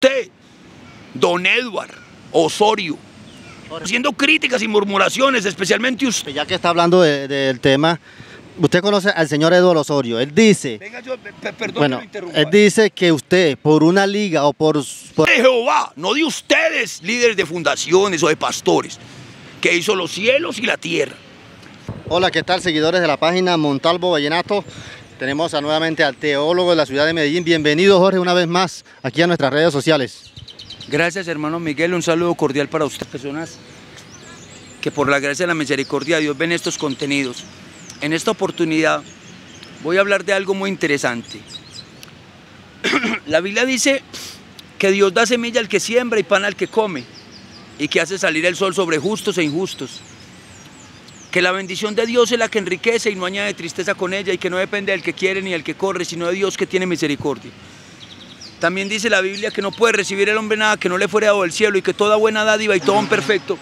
Usted, don Edward Osorio, haciendo críticas y murmuraciones, especialmente usted. Ya que está hablando del tema, usted conoce al señor Edward Osorio. Él dice, venga, yo, perdón, bueno, que lo interrumpa. Él dice que usted, por una liga o por... de Jehová, no de ustedes, líderes de fundaciones o de pastores, que hizo los cielos y la tierra. Hola, ¿qué tal, seguidores de la página Montalvo Vallenato? Tenemos nuevamente al teólogo de la ciudad de Medellín. Bienvenido, Jorge, una vez más aquí a nuestras redes sociales. Gracias, hermano Miguel. Un saludo cordial para ustedes, personas que por la gracia y la misericordia de Dios ven estos contenidos. En esta oportunidad voy a hablar de algo muy interesante. La Biblia dice que Dios da semilla al que siembra y pan al que come, y que hace salir el sol sobre justos e injustos. Que la bendición de Dios es la que enriquece y no añade tristeza con ella, y que no depende del que quiere ni del que corre, sino de Dios que tiene misericordia. También dice la Biblia que no puede recibir el hombre nada que no le fuere dado del cielo, y que toda buena dádiva y todo don perfecto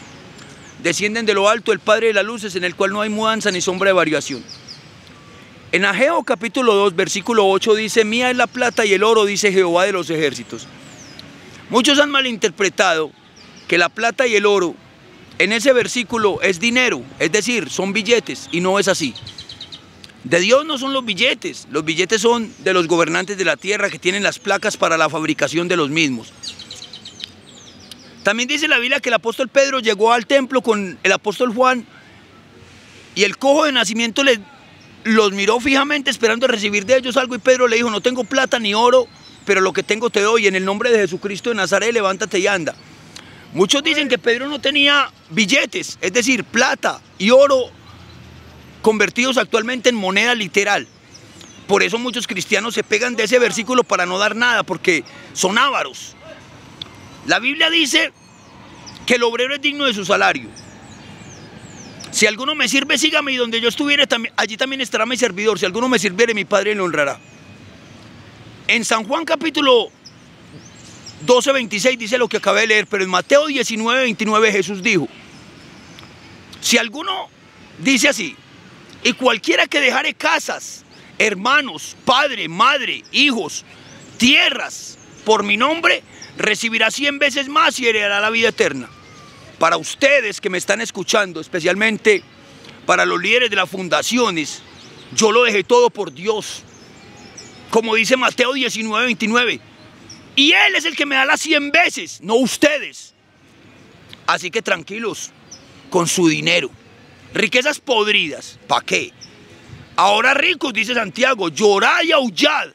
descienden de lo alto, el Padre de las luces, en el cual no hay mudanza ni sombra de variación. En Ageo capítulo 2, versículo 8 dice: mía es la plata y el oro, dice Jehová de los ejércitos. Muchos han malinterpretado que la plata y el oro en ese versículo es dinero, es decir, son billetes, y no es así. De Dios no son los billetes son de los gobernantes de la tierra que tienen las placas para la fabricación de los mismos. También dice la Biblia que el apóstol Pedro llegó al templo con el apóstol Juan, y el cojo de nacimiento los miró fijamente esperando recibir de ellos algo, y Pedro le dijo: no tengo plata ni oro, pero lo que tengo te doy, en el nombre de Jesucristo de Nazaret, levántate y anda. Muchos dicen que Pedro no tenía billetes, es decir, plata y oro convertidos actualmente en moneda literal. Por eso muchos cristianos se pegan de ese versículo para no dar nada, porque son ávaros. La Biblia dice que el obrero es digno de su salario. Si alguno me sirve, sígame, y donde yo estuviere, allí también estará mi servidor. Si alguno me sirviere, mi Padre le honrará. En San Juan capítulo 12:26 dice lo que acabé de leer, pero en Mateo 19:29 Jesús dijo: si alguno dice así, y cualquiera que dejare casas, hermanos, padre, madre, hijos, tierras, por mi nombre, recibirá 100 veces más y heredará la vida eterna. Para ustedes que me están escuchando, especialmente para los líderes de las fundaciones, yo lo dejé todo por Dios, como dice Mateo 19:29. Y Él es el que me da las 100 veces, no ustedes. Así que tranquilos con su dinero. Riquezas podridas, ¿para qué? Ahora ricos, dice Santiago, llorad y aullad.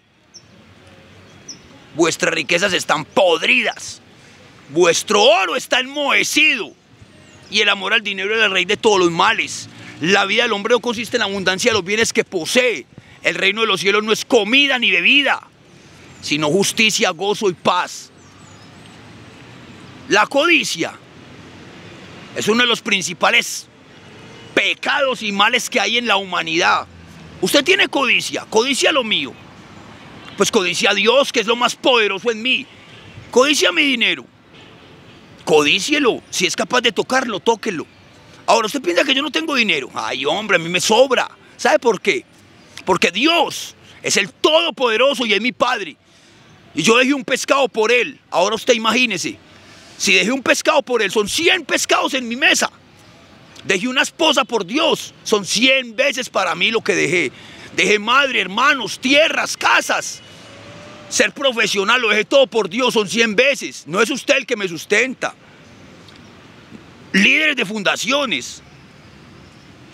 Vuestras riquezas están podridas. Vuestro oro está enmohecido. Y el amor al dinero es el rey de todos los males. La vida del hombre no consiste en la abundancia de los bienes que posee. El reino de los cielos no es comida ni bebida, sino justicia, gozo y paz. La codicia es uno de los principales pecados y males que hay en la humanidad. Usted tiene codicia, codicia lo mío, pues codicia a Dios, que es lo más poderoso en mí. Codicia mi dinero, codícielo, si es capaz de tocarlo, tóquelo. Ahora, usted piensa que yo no tengo dinero. Ay, hombre, a mí me sobra. ¿Sabe por qué? Porque Dios es el Todopoderoso y es mi Padre. Y yo dejé un pescado por Él. Ahora usted imagínese, si dejé un pescado por Él, son 100 pescados en mi mesa. Dejé una esposa por Dios, son 100 veces para mí lo que dejé. Dejé madre, hermanos, tierras, casas, ser profesional, lo dejé todo por Dios, son 100 veces. No es usted el que me sustenta. Líderes de fundaciones,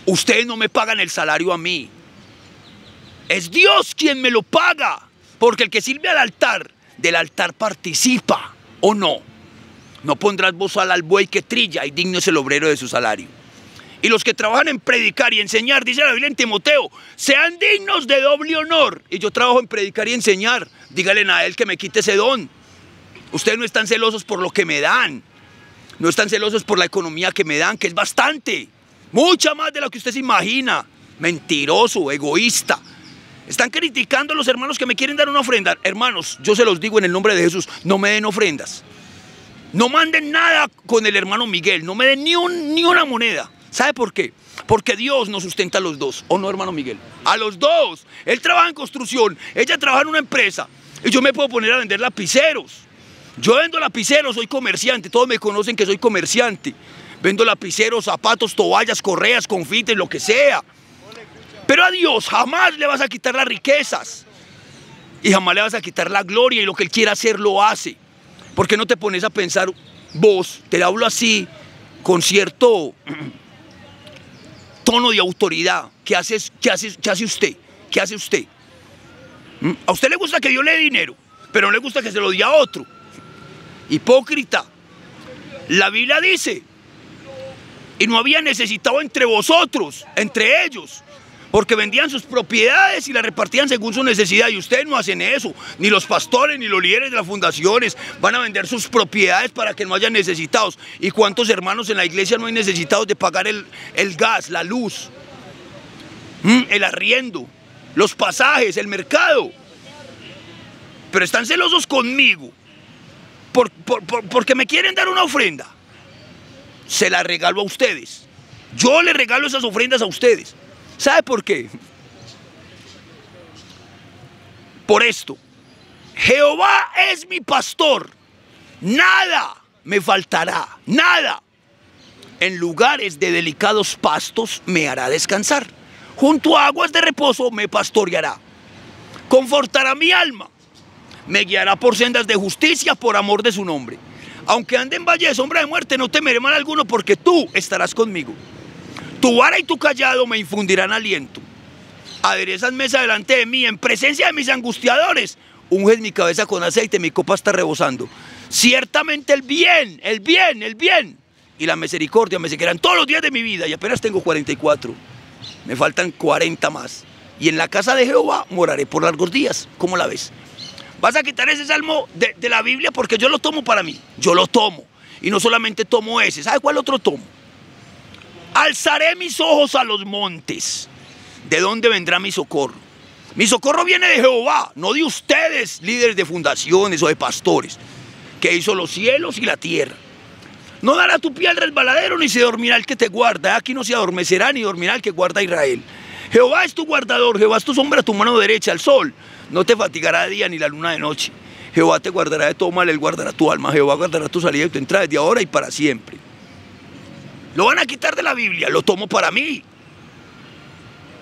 ustedes no me pagan el salario a mí. Es Dios quien me lo paga, porque el que sirve al altar, del altar participa, ¿o no? No pondrás bozal al buey que trilla, y digno es el obrero de su salario. Y los que trabajan en predicar y enseñar, dice la Biblia en Timoteo, sean dignos de doble honor. Y yo trabajo en predicar y enseñar, díganle a él que me quite ese don. Ustedes no están celosos por lo que me dan, no están celosos por la economía que me dan, que es bastante, mucha más de lo que usted se imagina. Mentiroso, egoísta. Están criticando a los hermanos que me quieren dar una ofrenda. Hermanos, yo se los digo en el nombre de Jesús, no me den ofrendas. No manden nada con el hermano Miguel, no me den ni una moneda. ¿Sabe por qué? Porque Dios nos sustenta a los dos, ¿o no, hermano Miguel? A los dos. Él trabaja en construcción, ella trabaja en una empresa, y yo me puedo poner a vender lapiceros. Yo vendo lapiceros, soy comerciante, todos me conocen que soy comerciante. Vendo lapiceros, zapatos, toallas, correas, confites, lo que sea. Pero a Dios jamás le vas a quitar las riquezas. Y jamás le vas a quitar la gloria, y lo que Él quiera hacer lo hace. ¿Por qué no te pones a pensar vos? Te hablo así, con cierto tono de autoridad. ¿Qué hace usted? A usted le gusta que yo le dé dinero, pero no le gusta que se lo dé a otro. Hipócrita. La Biblia dice: y no había necesitado entre vosotros, entre ellos, porque vendían sus propiedades y las repartían según su necesidad. Y ustedes no hacen eso, ni los pastores, ni los líderes de las fundaciones van a vender sus propiedades para que no haya necesitados. ¿Y cuántos hermanos en la iglesia no hay necesitados de pagar el gas, la luz, el arriendo, los pasajes, el mercado? Pero están celosos conmigo porque me quieren dar una ofrenda. Se la regalo a ustedes. Yo les regalo esas ofrendas a ustedes. ¿Sabe por qué? Por esto: Jehová es mi pastor, nada me faltará, nada. En lugares de delicados pastos me hará descansar, junto a aguas de reposo me pastoreará, confortará mi alma, me guiará por sendas de justicia por amor de su nombre. Aunque ande en valle de sombra de muerte, no temeré mal alguno, porque tú estarás conmigo. Tu vara y tu callado me infundirán aliento. Aderezas mesa delante de mí, en presencia de mis angustiadores. Unges mi cabeza con aceite, mi copa está rebosando. Ciertamente el bien y la misericordia me seguirán todos los días de mi vida. Y apenas tengo 44, me faltan 40 más. Y en la casa de Jehová moraré por largos días. ¿Cómo la ves? Vas a quitar ese salmo de la Biblia, porque yo lo tomo para mí. Yo lo tomo. Y no solamente tomo ese. ¿Sabe cuál otro tomo? Alzaré mis ojos a los montes. ¿De dónde vendrá mi socorro? Mi socorro viene de Jehová, no de ustedes, líderes de fundaciones o de pastores, que hizo los cielos y la tierra. No dará tu pie al resbaladero, ni se dormirá el que te guarda. Aquí no se adormecerá ni dormirá el que guarda a Israel. Jehová es tu guardador, Jehová es tu sombra, tu mano derecha, el sol. No te fatigará de día ni la luna de noche. Jehová te guardará de todo mal, Él guardará tu alma. Jehová guardará tu salida y tu entrada desde ahora y para siempre. Lo van a quitar de la Biblia, lo tomo para mí.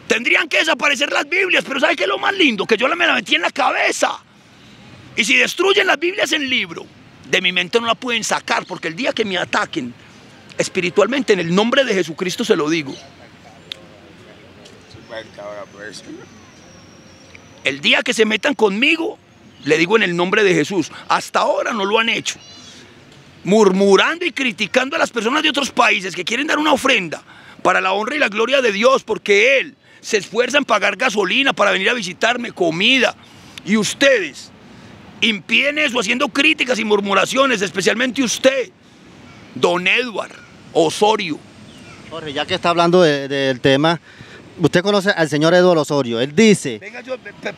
Tendrían que desaparecer las Biblias, pero ¿sabe qué es lo más lindo? Que yo me la metí en la cabeza. Y si destruyen las Biblias en libro, de mi mente no la pueden sacar, porque el día que me ataquen espiritualmente, en el nombre de Jesucristo se lo digo. El día que se metan conmigo, le digo en el nombre de Jesús. Hasta ahora no lo han hecho, murmurando y criticando a las personas de otros países que quieren dar una ofrenda para la honra y la gloria de Dios, porque Él se esfuerza en pagar gasolina para venir a visitarme, comida, y ustedes impiden eso haciendo críticas y murmuraciones, especialmente usted, don Edward Osorio. Jorge, ya que está hablando del tema, usted conoce al señor Edward Osorio. Él dice, venga,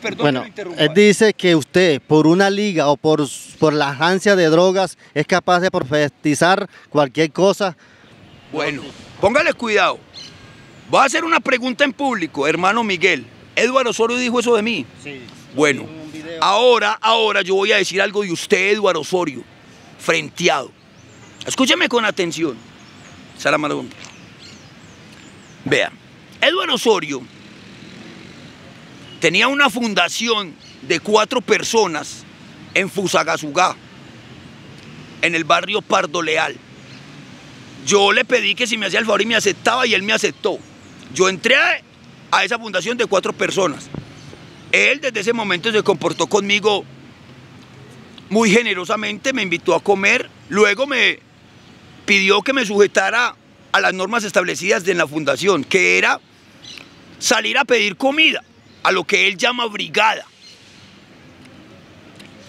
perdón, que lo él dice que usted por una liga o por la ansia de drogas es capaz de profetizar cualquier cosa. Bueno, póngale cuidado. Voy a hacer una pregunta en público, hermano Miguel. ¿Edward Osorio dijo eso de mí? Sí. Bueno, ahora yo voy a decir algo de usted, Edward Osorio, frenteado. Escúcheme con atención, Sara Margón. Vea. Edward Osorio tenía una fundación de 4 personas en Fusagasugá, en el barrio Pardo Leal. Yo le pedí que si me hacía el favor y me aceptaba, y él me aceptó. Yo entré a esa fundación de 4 personas. Él desde ese momento se comportó conmigo muy generosamente, me invitó a comer, luego me pidió que me sujetara a las normas establecidas en la fundación, que era salir a pedir comida, a lo que él llama brigada.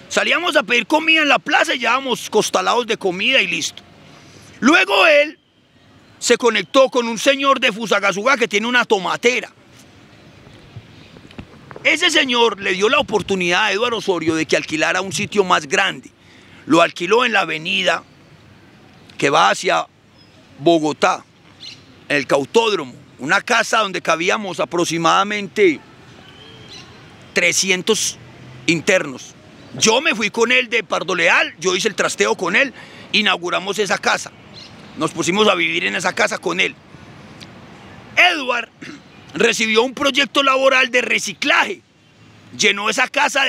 Salíamos a pedir comida en la plaza y llevábamos costalados de comida y listo. Luego él se conectó con un señor de Fusagasugá que tiene una tomatera. Ese señor le dio la oportunidad a Edward Osorio de que alquilara un sitio más grande. Lo alquiló en la avenida que va hacia Bogotá, en el Cautódromo, una casa donde cabíamos aproximadamente 300 internos. Yo me fui con él de Pardo Leal, yo hice el trasteo con él, inauguramos esa casa, nos pusimos a vivir en esa casa con él. Edward recibió un proyecto laboral de reciclaje, llenó esa casa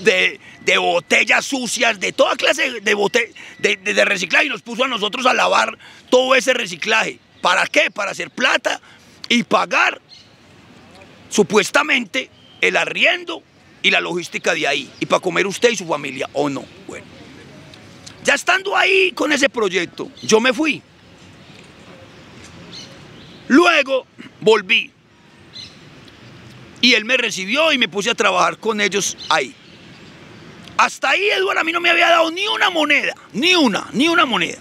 de botellas sucias, de toda clase de reciclaje, y nos puso a nosotros a lavar todo ese reciclaje. ¿Para qué? Para hacer plata y pagar supuestamente el arriendo y la logística de ahí, y para comer usted y su familia, ¿o no? Bueno, ya estando ahí con ese proyecto, yo me fui. Luego volví y él me recibió y me puse a trabajar con ellos ahí. Hasta ahí Edward a mí no me había dado ni una moneda, ni una moneda.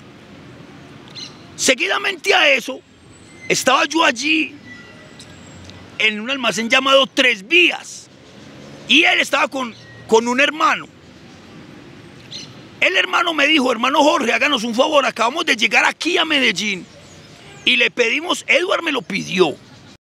Seguidamente a eso, estaba yo allí en un almacén llamado Tres Vías, y él estaba con un hermano. El hermano me dijo: hermano Jorge, háganos un favor, acabamos de llegar aquí a Medellín y le pedimos, Edward me lo pidió,